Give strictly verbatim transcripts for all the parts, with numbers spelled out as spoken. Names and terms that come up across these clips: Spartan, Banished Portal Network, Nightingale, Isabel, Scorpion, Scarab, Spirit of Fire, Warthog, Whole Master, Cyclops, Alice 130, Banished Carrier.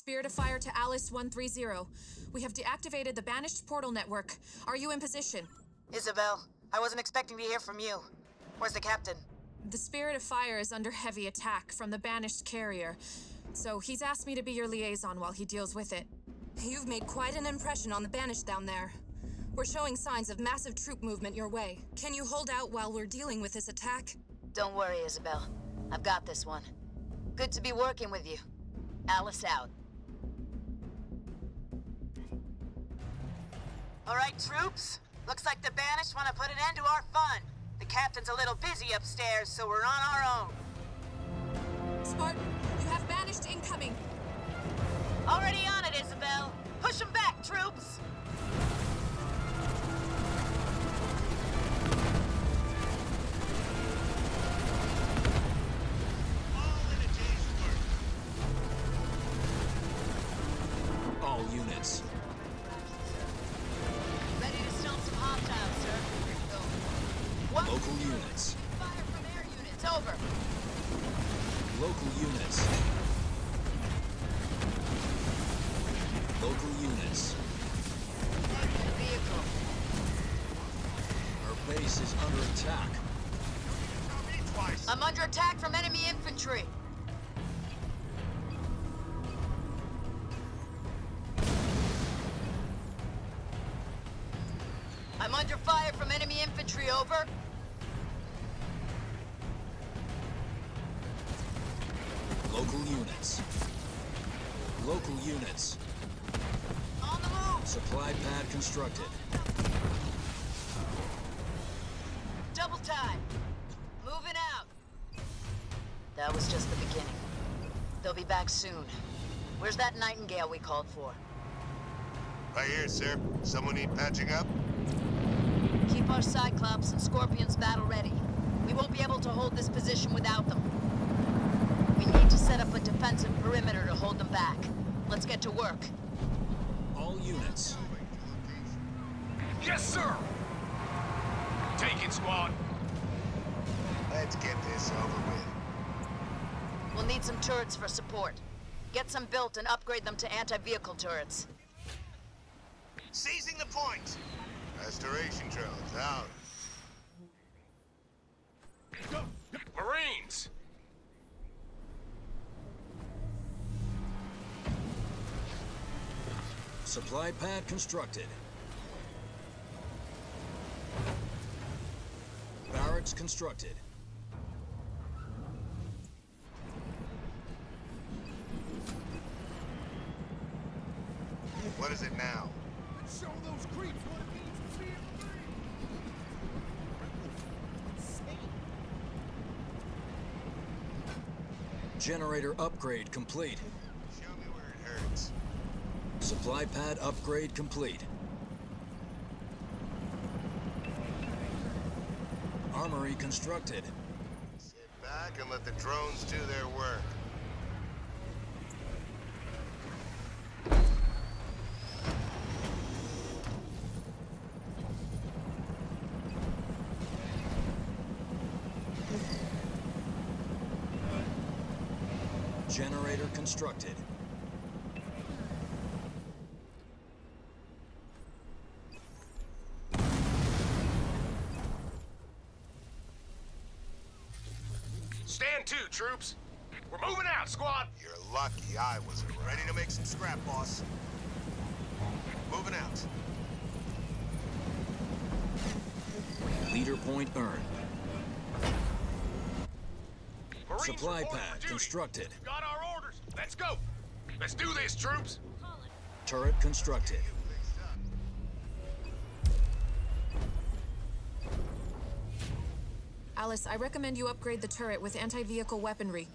Spirit of Fire to Alice one three zero. We have deactivated the Banished Portal Network. Are you in position? Isabel, I wasn't expecting to hear from you. Where's the captain? The Spirit of Fire is under heavy attack from the Banished Carrier, so he's asked me to be your liaison while he deals with it. You've made quite an impression on the Banished down there. We're showing signs of massive troop movement your way. Can you hold out while we're dealing with this attack? Don't worry, Isabel. I've got this one. Good to be working with you. Alice out. All right, troops. Looks like the Banished want to put an end to our fun. The captain's a little busy upstairs, so we're on our own. Spartan, you have Banished incoming. Already on it, Isabel. Push them back, troops. Units. Ready to stone some hostiles, sir. Go. What? Local units. Fire from air units. Over. Local units. Local units. Active vehicle. Our base is under attack. Twice. I'm under attack from enemy infantry. I'm under fire from enemy infantry, over. Local units. Local units. On the move! Supply pad constructed. Double time. Moving out. That was just the beginning. They'll be back soon. Where's that Nightingale we called for? Right here, sir. Someone need patching up? Keep our Cyclops and Scorpions battle ready. We won't be able to hold this position without them. We need to set up a defensive perimeter to hold them back. Let's get to work. All units. Yes, sir! Take it, squad. Let's get this over with. We'll need some turrets for support. Get some built and upgrade them to anti-vehicle turrets. Seizing the point! Restoration drills out. Go. Marines! Supply pad constructed. Barracks constructed. What is it now? Show those creeps what it means. Generator upgrade complete. Show me where it hurts. Supply pad upgrade complete. Armory constructed. Sit back and let the drones do their work. Generator constructed. Stand to, troops. We're moving out, squad. You're lucky I was around. Ready to make some scrap, boss. Moving out. Leader point earned. Supply pad constructed. Got our orders. Let's go. Let's do this, troops. Turret constructed. Alice, I recommend you upgrade the turret with anti-vehicle weaponry.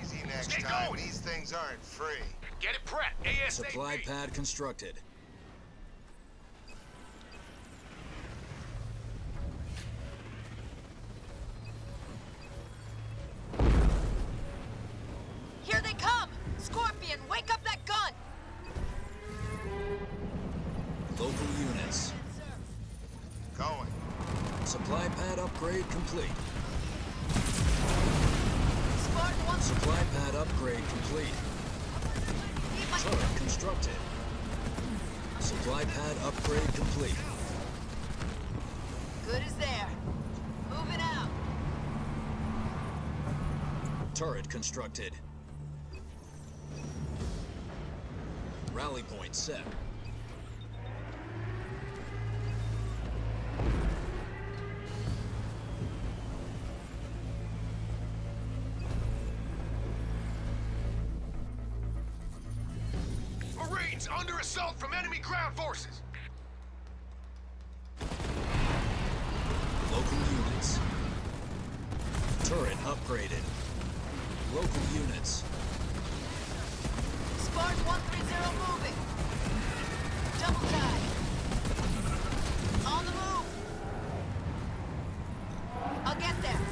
Easy next Stay time. Going. These things aren't free. Get it prepped. A S A P. Supply pad constructed. Supply pad upgrade complete. Supply pad upgrade complete. Glide pad upgrade complete. Good as there. Moving out. Turret constructed. Rally point set. Marines under assault from enemy ground forces. Local units. Turret upgraded. Local units. Spartan one thirty moving. Double time. On the move. I'll get there.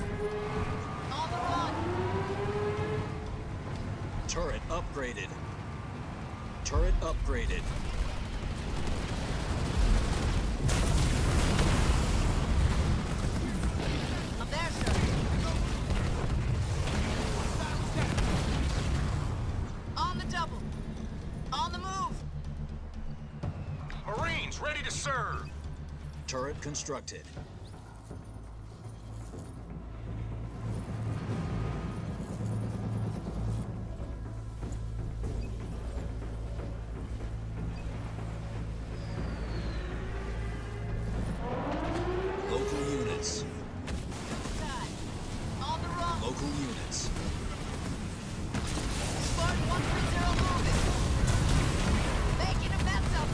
On the run. Turret upgraded. Turret upgraded. Turret constructed. Local units. On the run. Local units. Spartan one thirty moving. Making a mess of them.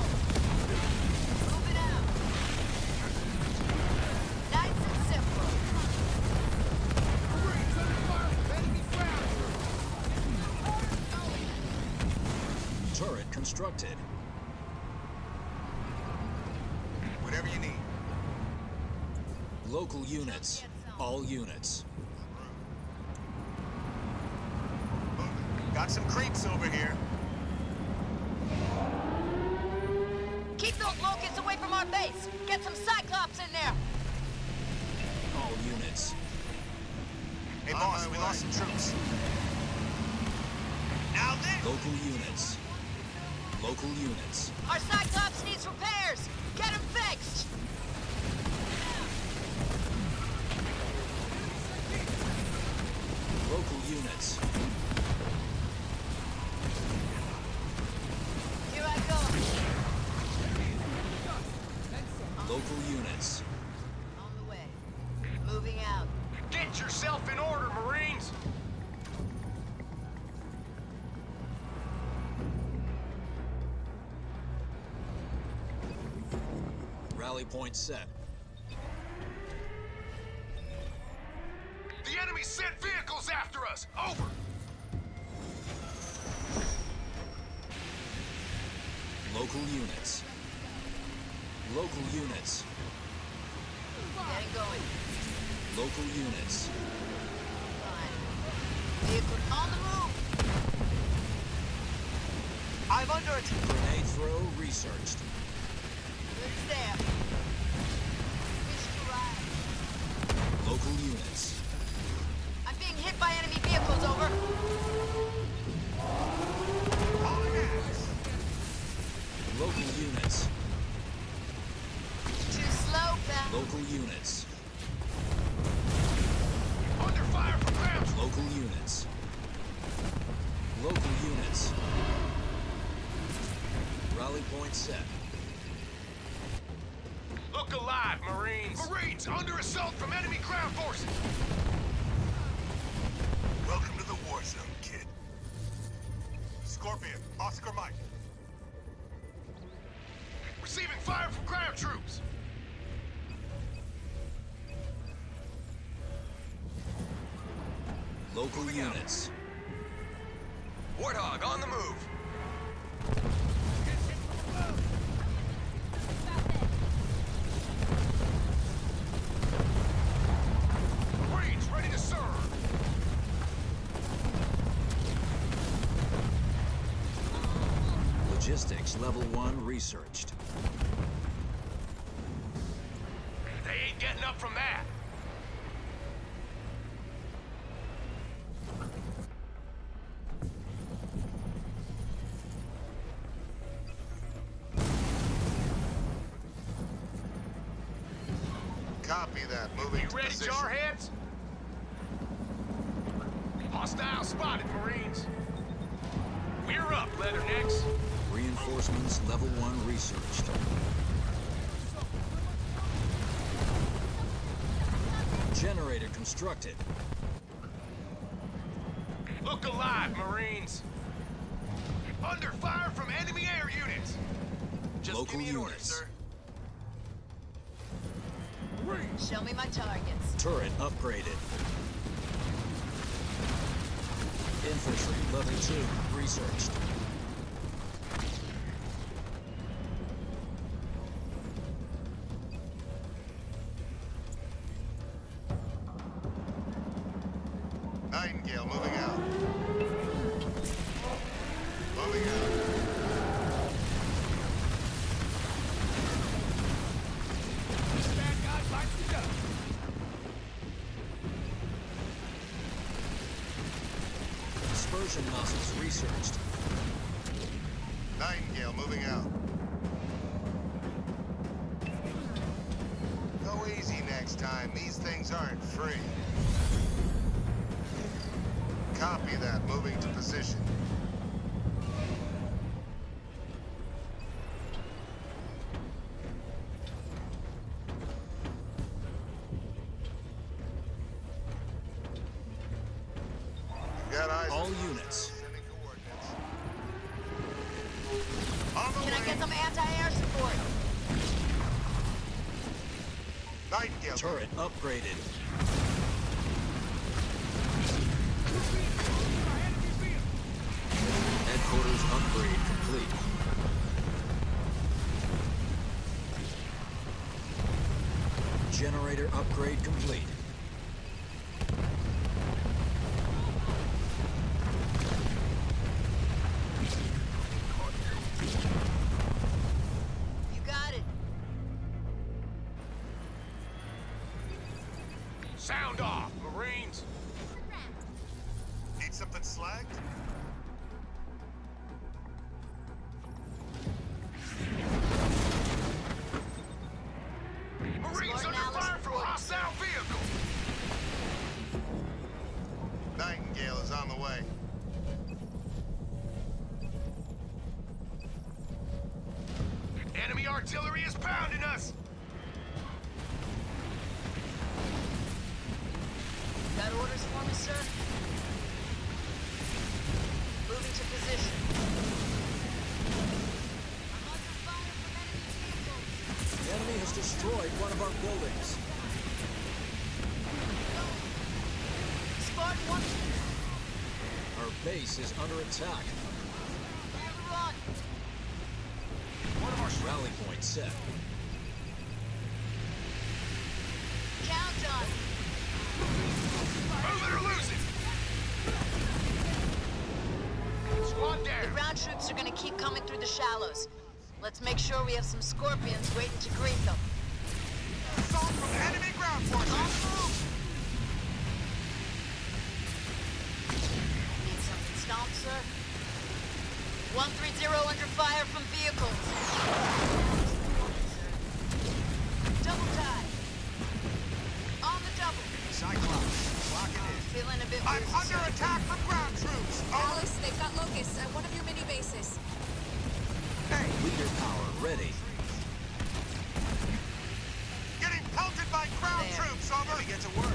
Constructed. Whatever you need. Local units. All units. Got some creeps over here. Keep those locusts away from our base. Get some Cyclops in there. All units. Hey, boss, we lost some troops. Now then. Local units. Local units. Our Cyclops needs repairs! Get him fixed! Local units. Here I go. Local units. On the way. Moving out. Get yourself in order, Marines! Rally point set. The enemy sent vehicles after us! Over! Local units. Local units. Getting going. Local units. Fine. Vehicle on the move! I'm under attack. Grenade throw researched. There. Wish to ride. Local units. I'm being hit by enemy vehicles, over. All hands. Local units. Too slow, pal. Local units. Under fire from ground. Local units. Local units. Rally point set. Look alive, Marines! Marines, under assault from enemy ground forces! Welcome to the war zone, kid. Scorpion, Oscar Mike. Receiving fire from ground troops! Local Moving units. Out. Warthog, on the move! Level one researched. They ain't getting up from that. Copy that. Moving you to ready, position. Jarheads? Hostile spotted, Marines. We're up, Leathernecks. Reinforcements level one researched. Generator constructed. Look alive, Marines. Under fire from enemy air units. Just local give me an order, sir. Show me my targets. Turret upgraded. Infantry level two researched. Nightingale moving out. Moving out. Dispersion muscles researched. Nightingale moving out. Go easy next time. These things aren't free. Copy that. Moving to position. All units. Can I get some anti-air support? Nightingale. Turret upgraded. Headquarters upgrade complete. Generator upgrade complete. Sound off, Marines! Need something slagged? Marines under fire from hostile vehicle! Nightingale is on the way. Enemy artillery is pounding us! Orders for me, sir. Moving to position. I'm under fire from enemy vehicles. The enemy has destroyed one of our buildings. Spartan one. Our base is under attack. Everyone. One of our rally points set. Countdown. Move it or lose it! Squad down! The ground troops are gonna keep coming through the shallows. Let's make sure we have some Scorpions waiting to greet them. Assault from enemy ground forces! On the move! Need something stomped, sir? one three zero under fire from vehicles. Double time! Cyclops, lock it in. Feeling a bit I'm under sir. attack from ground troops. Oh. Alice, they've got locusts at one of your mini bases. Hey, leader power ready. Getting pelted by ground there. troops. Over. Get to work.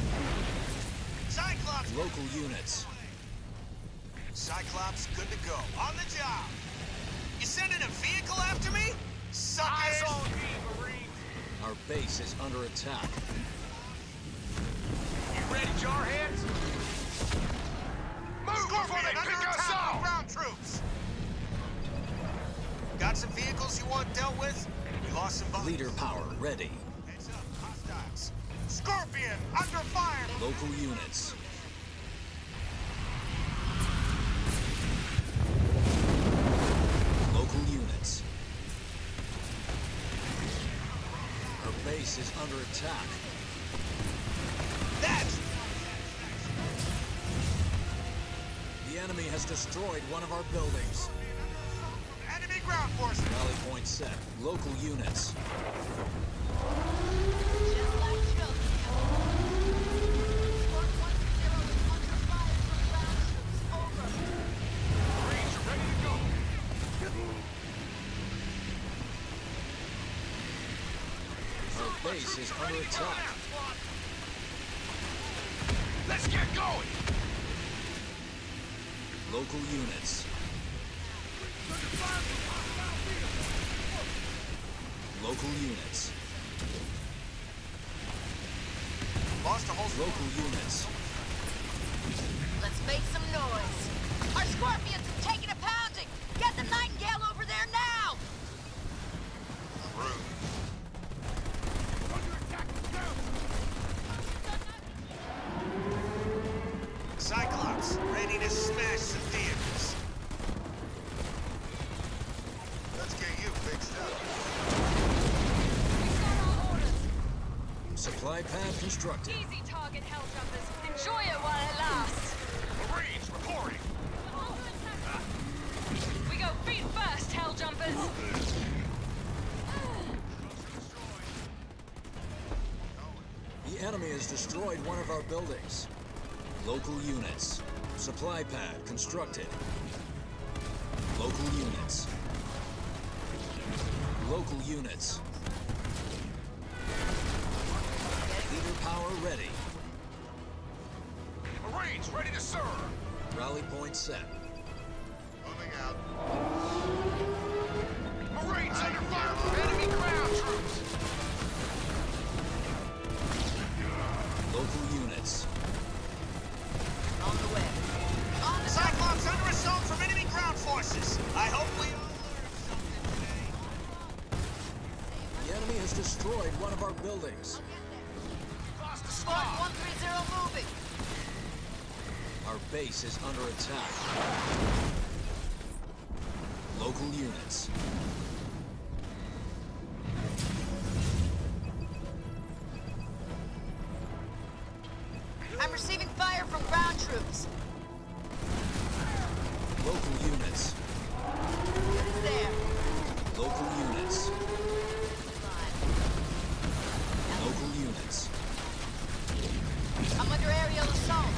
Cyclops. Local units. Cyclops, good to go. On the job. You sending a vehicle after me? Suckers. Our base is under attack. Ready, Jarheads? Move Scorpion before they pick us off! Ground troops. Got some vehicles you want dealt with? We lost some bombs. Leader power ready. Heads up, hostiles. Scorpion under fire. Local units. Local units. Our base is under attack. That's... The enemy has destroyed one of our buildings. Enemy ground forces. Rally point set. Local units. Just like children. base is under attack. Let's get going! Local units. Local units. Lost a whole local units. Let's make some noise. Our Scorpions have taken a pounding! Get the Nightingale over there now! Rude. Under attack, go! Cyclops, ready to smash some theaters. Let's get you fixed up. Orders. Supply pad constructed. Easy target hell jumpers. Enjoy it while it lasts. Marines reporting. Uh. We go feet first, hell jumpers. The enemy has destroyed one of our buildings. Local units. Supply pad constructed. Local units. Local units. Leader power ready. Marines ready to serve. Rally point set. Moving out. Marines I under fire from enemy ground troops. Local units. On the way. On the Cyclops way. Under assault from enemy ground forces. I hope we all learn something today. The enemy has destroyed one of our buildings. Lost the spot. one three zero moving. Our base is under attack. Local units. I'm receiving fire from ground troops. Local units. What is there? Local units. Local units. I'm under aerial assault.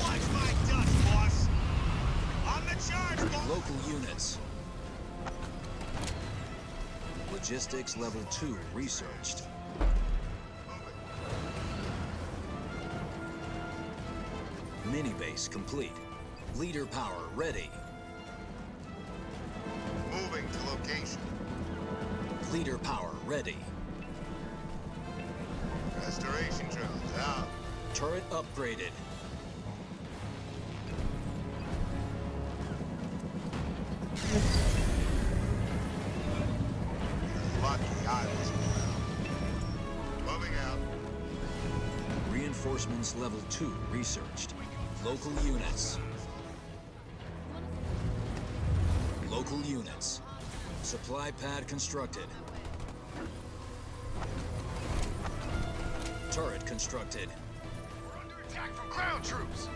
Watch my dust, boss. On the charge, boss. Local units. Logistics level two researched. Mini base complete. Leader power ready. Moving to location. Leader power ready. Restoration drones out. Turret upgraded. Level two researched. Local units. Local units. Supply pad constructed. Turret constructed. We're under attack from ground troops.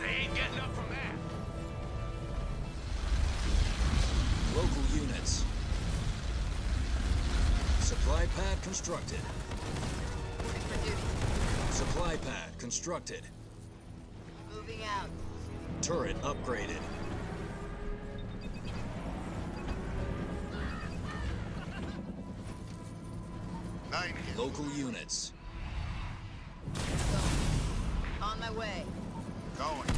They ain't getting up from that. Local units. Supply pad constructed. Supply pad constructed. Moving out. Turret upgraded. Nine. Local units. On my way. Going.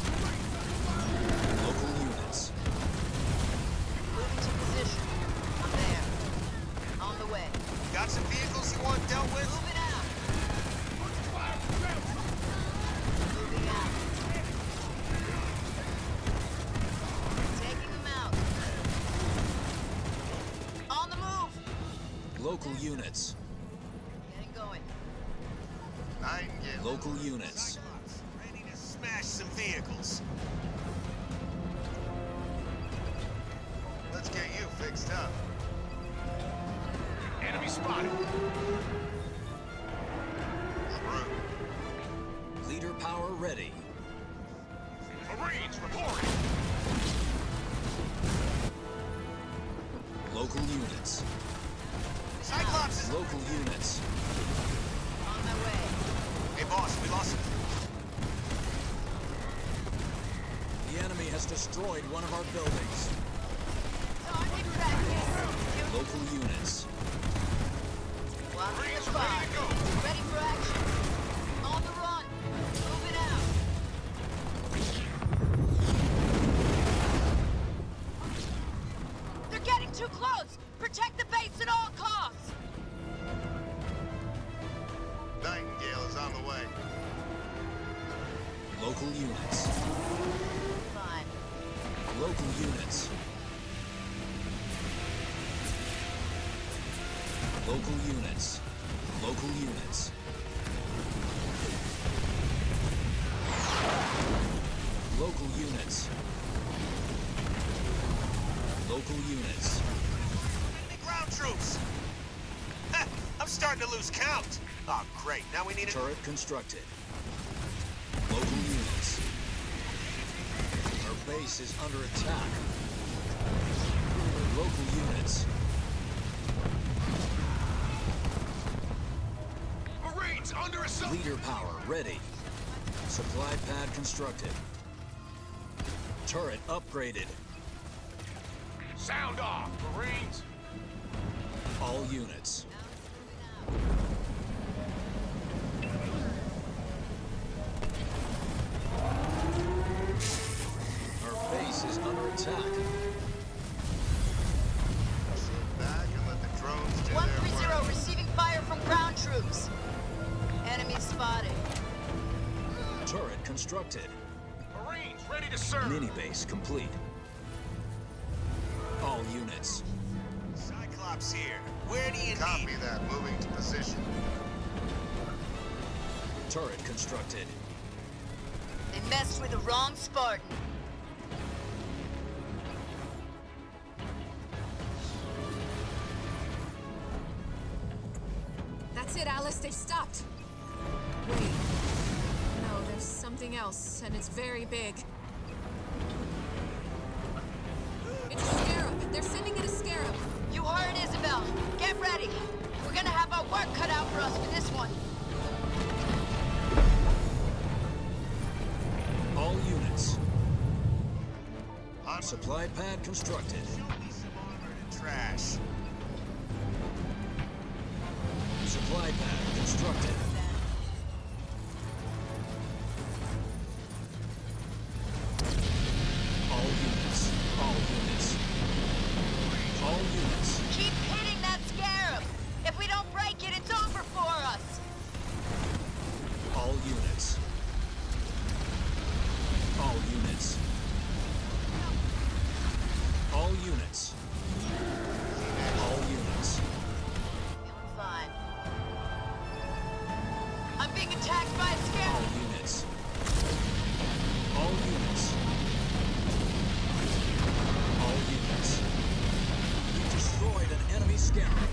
Local units. Moving to position. I'm there. On the way. Got some vehicles you want dealt with? Move it out. Moving out. Taking them out. On the move. Local units. Getting going. Nightingale. Local units. Cyclops, ready to smash some vehicles. Let's get you fixed up. Enemy spotted. Leader power ready. Marines reporting. Local units. Cyclops. Local units. On my way. Hey boss, we lost him. The enemy destroyed one of our buildings. Local units. Ready for action. On the run. Move it out. They're getting too close. Protect the base at all costs. Nightingale is on the way. Local units. Fine. Local units. Local units. Local units. Local units. Local units. Enemy ground troops! Ha! I'm starting to lose count! Oh, great. Now we need a... turret constructed. Local units. Our base is under attack. Local units. Marines under assault! Leader power ready. Supply pad constructed. Turret upgraded. Sound off, Marines! All units. Mini base complete. All units. Cyclops here. Where do you copy need? That? Moving to position. Turret constructed. They messed with the wrong Spartan. That's it, Alice. They stopped. Wait. No, there's something else, and it's very big. Get ready! We're gonna have our work cut out for us for this one. All units. On supply pad constructed. Show me some armor and trash. Supply pad constructed. All units. All units. All units. Keep hitting that Scarab! If we don't break it, it's over for us! All units. All units. All units. All units. Feeling fine. I'm being attacked by a Scarab! All units. All units. All units. Destroyed an enemy Scarab.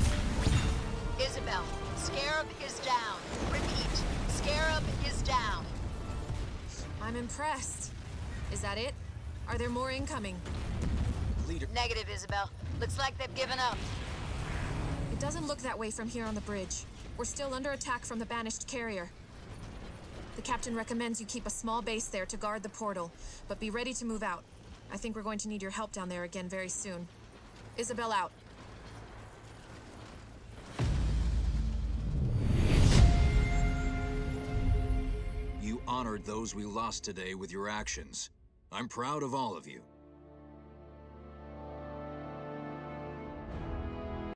Isabel, Scarab is down. Repeat, Scarab is down. I'm impressed. Is that it? Are there more incoming? Leader. Negative, Isabel. Looks like they've given up. It doesn't look that way from here on the bridge. We're still under attack from the Banished Carrier. The captain recommends you keep a small base there to guard the portal, but be ready to move out. I think we're going to need your help down there again very soon. Isabel out. You honored those we lost today with your actions. I'm proud of all of you.